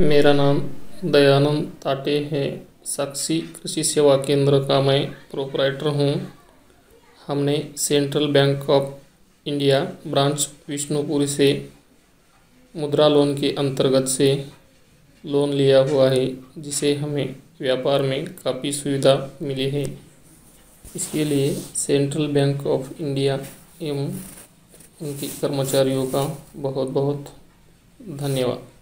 मेरा नाम दयानंद ताटे है। साक्षी कृषि सेवा केंद्र का मैं प्रोपराइटर हूँ। हमने Central Bank of India branch Vishnupuri से मुद्रा लोन के अंतर्गत से लोन लिया हुआ है, जिसे हमें व्यापार में काफ़ी सुविधा मिली है। इसके लिए सेंट्रल बैंक ऑफ इंडिया एवं उनके कर्मचारियों का बहुत बहुत धन्यवाद।